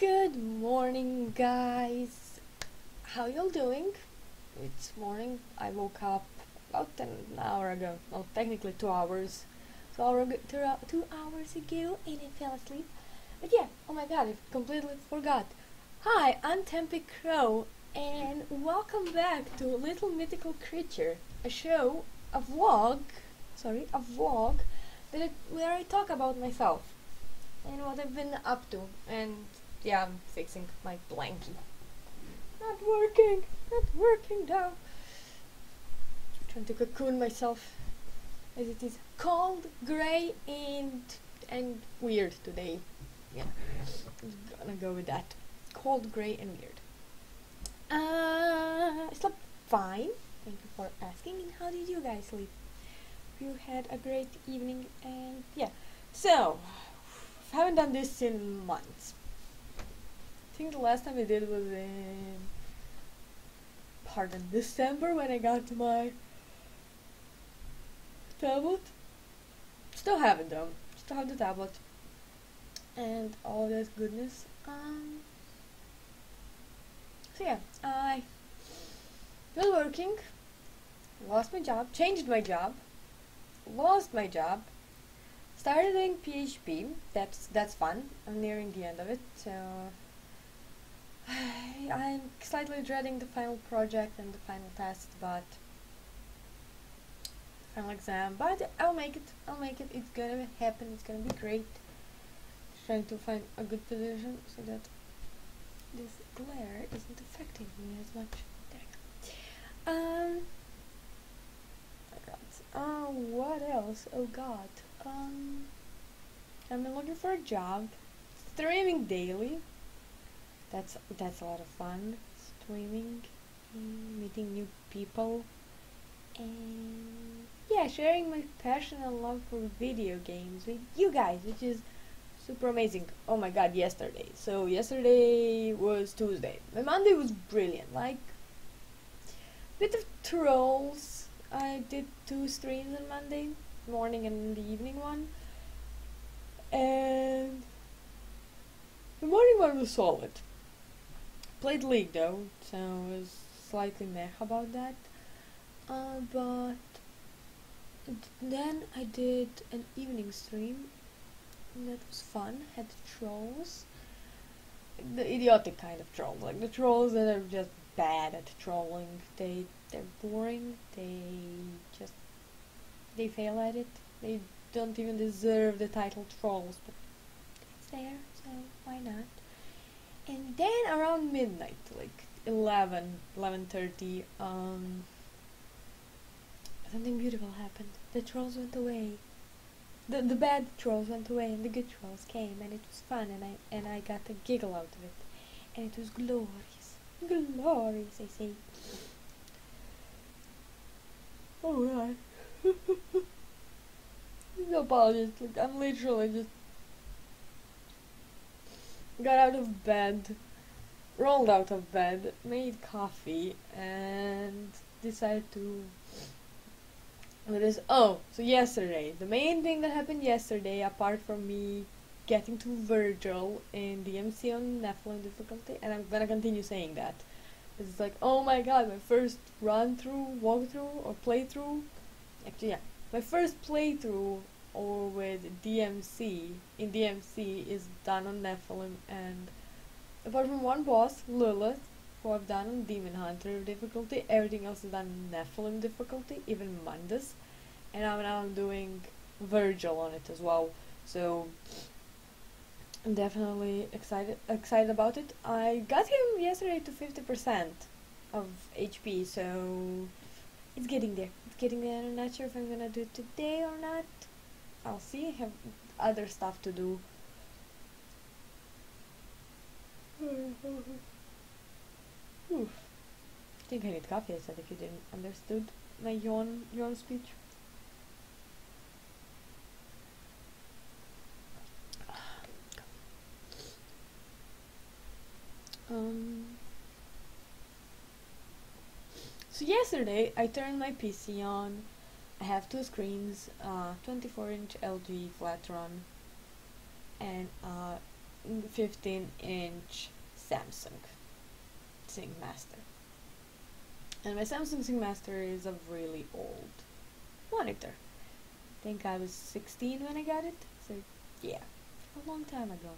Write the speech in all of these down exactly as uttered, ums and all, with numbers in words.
Good morning, guys. How y'all doing? It's morning. I woke up about an hour ago. Well, technically two hours. Two, hour ago, two, two hours ago and I fell asleep. But yeah, oh my god, I completely forgot. Hi, I'm Tempy Crow and welcome back to Little Mythical Creature, a show, a vlog, sorry, a vlog that I, where I talk about myself and what I've been up to. And yeah, I'm fixing my blankie. Not working, not working now. Trying to cocoon myself, as it is cold, grey, and and weird today. Yeah, I'm gonna go with that. Cold, grey, and weird. Uh, I slept fine. Thank you for asking. And how did you guys sleep? You had a great evening, and yeah. So, haven't done this in months. I think the last time I did was in, pardon, December, when I got my tablet. Still have it though, still have the tablet and all that goodness. Um, so yeah, I was working, lost my job, changed my job, lost my job, started doing P H P, that's, that's fun. I'm nearing the end of it, so I'm slightly dreading the final project and the final test, but final exam, but I'll make it, I'll make it, it's gonna happen, it's gonna be great. Just trying to find a good position so that this glare isn't affecting me as much. There um, oh god, oh what else, oh god, um, I've been looking for a job, streaming daily. That's that's a lot of fun, streaming, and meeting new people, and yeah, sharing my passion and love for video games with you guys, which is super amazing. Oh my god, yesterday. So yesterday was Tuesday. My Monday was brilliant. Like, bit of trolls. I did two streams on Monday morning and the evening one, and the morning one was solid. Played League though, so I was slightly meh about that. Uh, but then I did an evening stream, and that was fun. Had the trolls, the idiotic kind of trolls, like the trolls that are just bad at trolling. They they're boring. They just they fail at it. They don't even deserve the title trolls, but it's there, so why not? And then around midnight, like eleven, eleven thirty, um, something beautiful happened. The trolls went away. The the bad trolls went away and the good trolls came, and it was fun, and I and I got a giggle out of it. And it was glorious. Glorious, I say. Alright. No apologies, like I'm literally just got out of bed, rolled out of bed, made coffee, and decided to do this. Oh, so yesterday, the main thing that happened yesterday, apart from me getting to Vergil in D M C on Nephilim difficulty, and I'm gonna continue saying that, it's like, oh my god, my first run through, walkthrough, or playthrough, actually, yeah, my first playthrough or with D M C, in D M C is done on Nephilim, and apart from one boss, Lilith, who I've done on Demon Hunter difficulty, everything else is done on Nephilim difficulty, even Mundus, and now, now I'm doing Vergil on it as well, so I'm definitely excited, excited about it. I got him yesterday to fifty percent of H P, so it's getting there, it's getting there. I'm not sure if I'm gonna do it today or not. I'll see, I have other stuff to do. Oof. I think I need coffee, I said, if you didn't understood my yawn, yawn speech. Um. So yesterday I turned my P C on. I have two screens, uh, twenty-four inch L G Flatron, and uh, fifteen inch Samsung SyncMaster. And my Samsung SyncMaster is a really old monitor. I think I was sixteen when I got it, so yeah, a long time ago.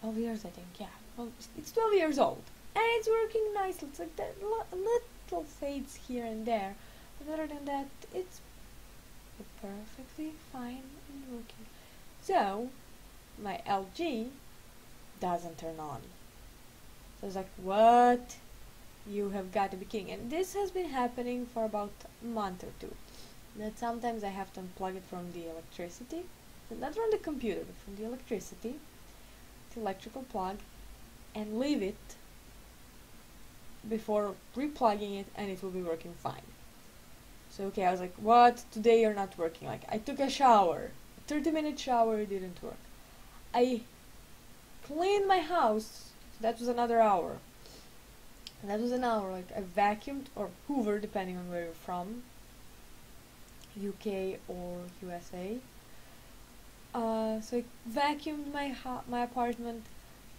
twelve years I think, yeah. Well, it's twelve years old, and it's working nicely. It's like that lo little fades here and there, but other than that, it's perfectly fine and working. So my L G doesn't turn on. So I was like, what? You have got to be kidding. And this has been happening for about a month or two. That sometimes I have to unplug it from the electricity, so not from the computer, but from the electricity, the electrical plug, and leave it before replugging it, and it will be working fine. So okay, I was like, what? Today you're not working. Like, I took a shower, a thirty minute shower, it didn't work. I cleaned my house, so that was another hour. And that was an hour. Like, I vacuumed or hoovered, depending on where you're from, U K or U S A. Uh, so I vacuumed my my apartment,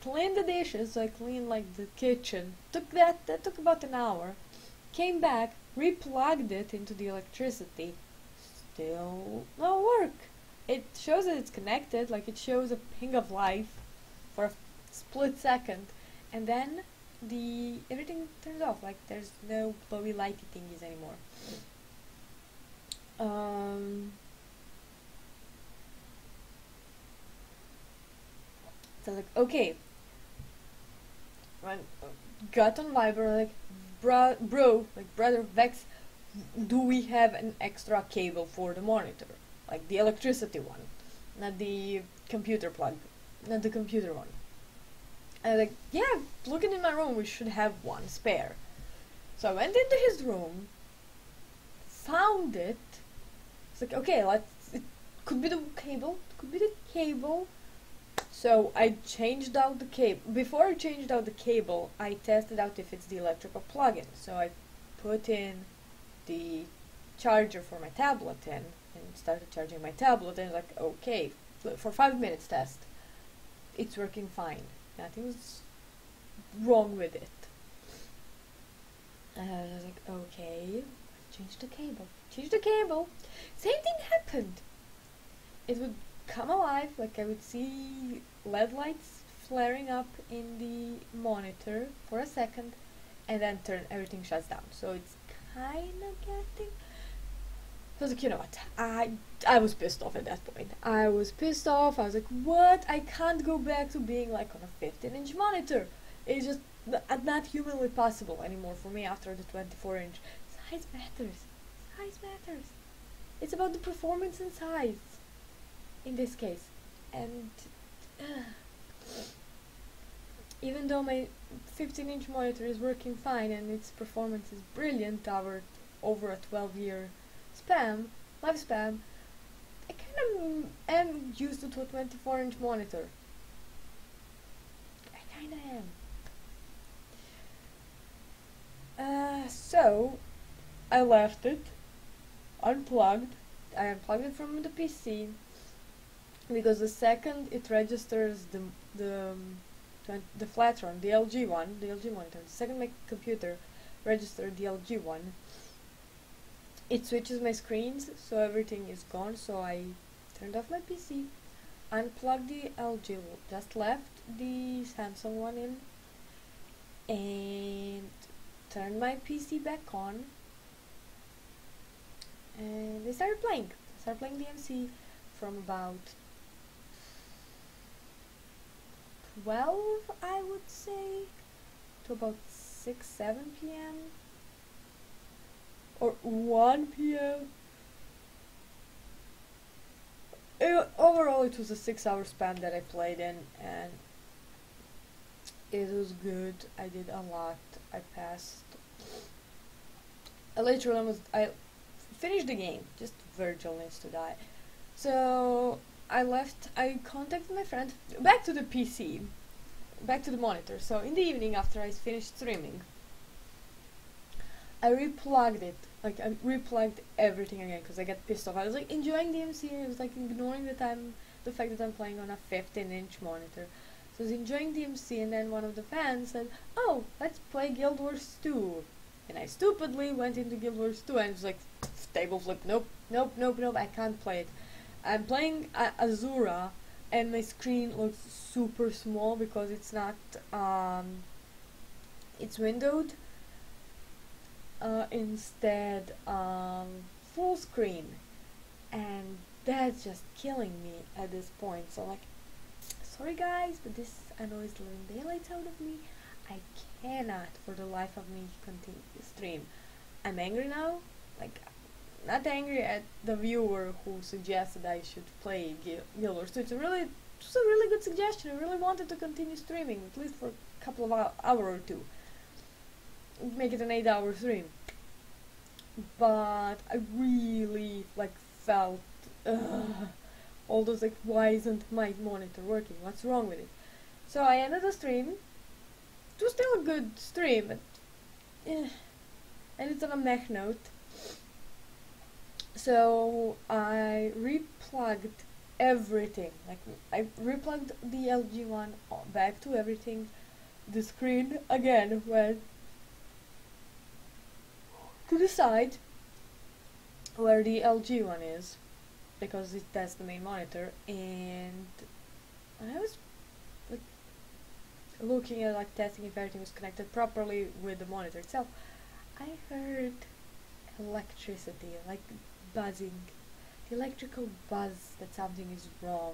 cleaned the dishes. So I cleaned like the kitchen. Took that. That took about an hour. Came back, replugged it into the electricity. Still no work. It shows that it's connected. Like, it shows a ping of life for a split second, and then the everything turns off. Like, there's no glowy lighty thingies anymore. Um. So like, okay, when got on Viber, like, bro, bro, like, brother Vex, do we have an extra cable for the monitor, like the electricity one, not the computer plug, not the computer one? And like, yeah, looking in my room, we should have one spare. So I went into his room, found it. It's like, okay, let's. It could be the cable. It could be the cable. So I changed out the cable. Before I changed out the cable, I tested out if it's the electrical plug-in. So I put in the charger for my tablet in and started charging my tablet. And like, okay, for five minutes test, it's working fine. Nothing was wrong with it. And I was like, okay, change the cable. Change the cable. Same thing happened. It would come alive, like I would see L E D lights flaring up in the monitor for a second, and then turn everything shuts down. So it's kind of getting. So I was like, you know what? I I was pissed off at that point. I was pissed off. I was like, what? I can't go back to being like on a fifteen inch monitor. It's just not humanly possible anymore for me after the twenty-four inch. Size matters. Size matters. It's about the performance and size in this case. And uh, even though my fifteen inch monitor is working fine and its performance is brilliant over, over a twelve year span, lifespan, I kind of am used to a twenty-four inch monitor. I kind of am. Uh, so I left it unplugged. I unplugged it from the P C, because the second it registers the the the Flatron, the L G one, the L G monitor, the second my computer registered the L G one, it switches my screens, so everything is gone. So I turned off my P C, unplugged the L G, just left the Samsung one in, and turned my P C back on, and I started playing. I started playing D M C from about twelve, I would say, to about six, seven p m or one p m It, overall, it was a six hour span that I played in, and it was good. I did a lot. I passed. I literally almost I finished the game. Just Vergil needs to die. So I left, I contacted my friend, back to the P C, back to the monitor. So in the evening, after I finished streaming, I replugged it, like I replugged everything again, because I got pissed off. I was like enjoying D M C, I was like ignoring that I'm the fact that I'm playing on a fifteen inch monitor. So I was enjoying D M C, and then one of the fans said, "Oh, let's play Guild Wars two. And I stupidly went into Guild Wars two and was like, table flip, nope, nope, nope, nope, I can't play it. I'm playing uh, Azura, and my screen looks super small because it's not, um, it's windowed. Uh, instead, um, full screen. And that's just killing me at this point. So I'm like, sorry guys, but this, I know it's living daylights out of me. I cannot for the life of me continue the stream. I'm angry now, like, not angry at the viewer who suggested I should play Guild Wars two. It's a really, it's a really good suggestion. I really wanted to continue streaming, at least for a couple of hour or two. Make it an eight hour stream. But I really, like, felt, ugh, all those, like, why isn't my monitor working? What's wrong with it? So I ended the stream. It was still a good stream, but, eh. And it's on a mech note. So I replugged everything. Like I replugged the L G one back to everything. The screen again went to the side where the L G one is, because it that's the main monitor. And I was like looking at, like, testing if everything was connected properly with the monitor itself. I heard electricity, like, buzzing, the electrical buzz that something is wrong.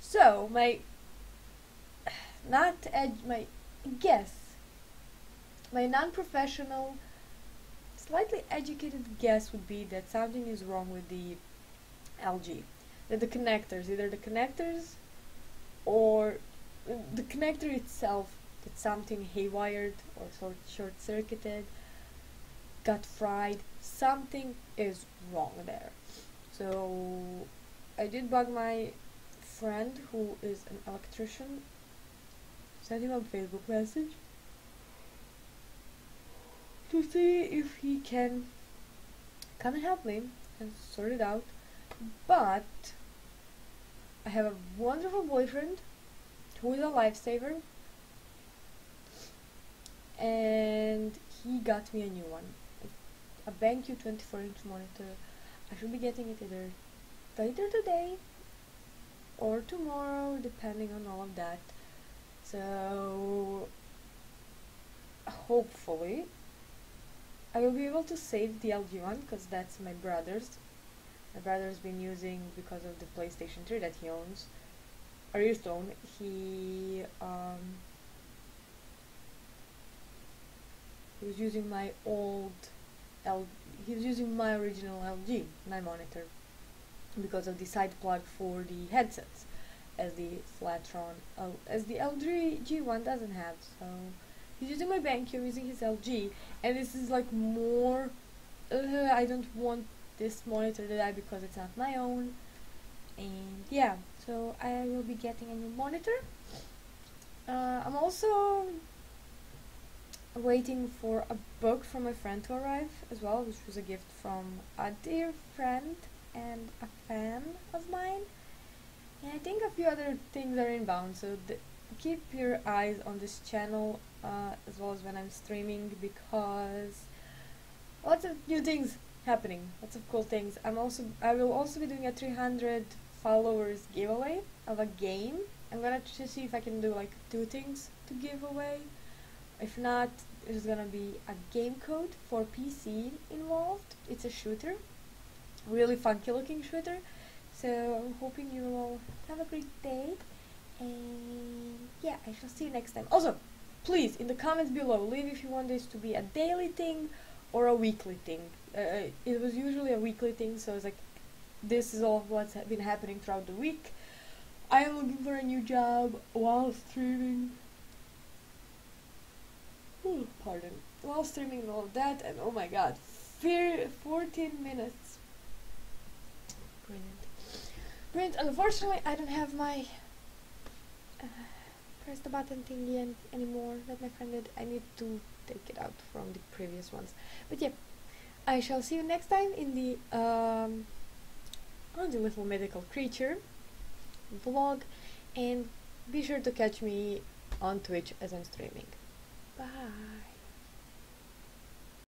So my not edge my guess my non-professional, slightly educated guess would be that something is wrong with the L G, that the connectors, either the connectors or the connector itself, that something haywired or sort short-circuited, got fried. Something is wrong there. So I did bug my friend who is an electrician. Sent him a Facebook message to see if he can come and help me and sort it out. But I have a wonderful boyfriend who is a lifesaver, and he got me a new one. A BenQ twenty-four inch monitor. I should be getting it either later today or tomorrow, depending on all of that. So hopefully I will be able to save the L G one, because that's my brother's. My brother's been using because of the PlayStation three that he owns, or used to own. He um, he was using my old L he was using my original L G, my monitor, because of the side plug for the headsets, as the Flatron, L as the L G one doesn't have. So he's using my BenQ, using his L G, and this is like more. Uh, I don't want this monitor to die because it's not my own, and yeah. So I will be getting a new monitor. Uh, I'm also waiting for a book from my friend to arrive as well, which was a gift from a dear friend and a fan of mine. And I think a few other things are inbound, so th keep your eyes on this channel uh, as well as when I'm streaming, because lots of new things happening, lots of cool things. I'm also I will also be doing a three hundred followers giveaway of a game. I'm gonna try to see if I can do like two things to give away. If not, there's gonna be a game code for P C involved. It's a shooter, really funky looking shooter. So I'm hoping you all have a great day, and yeah, I shall see you next time. Also, please, in the comments below, leave if you want this to be a daily thing or a weekly thing. Uh, it was usually a weekly thing, so it's like, this is all what's ha been happening throughout the week. I am looking for a new job while streaming. Ooh, pardon. While streaming and all of that, and oh my god, fourteen minutes. Brilliant. Brilliant. Unfortunately, I don't have my uh, press the button thingy an anymore that my friend did. I need to take it out from the previous ones. But yeah, I shall see you next time in the um, on the little mythical creature. vlog, and be sure to catch me on Twitch as I'm streaming. Bye!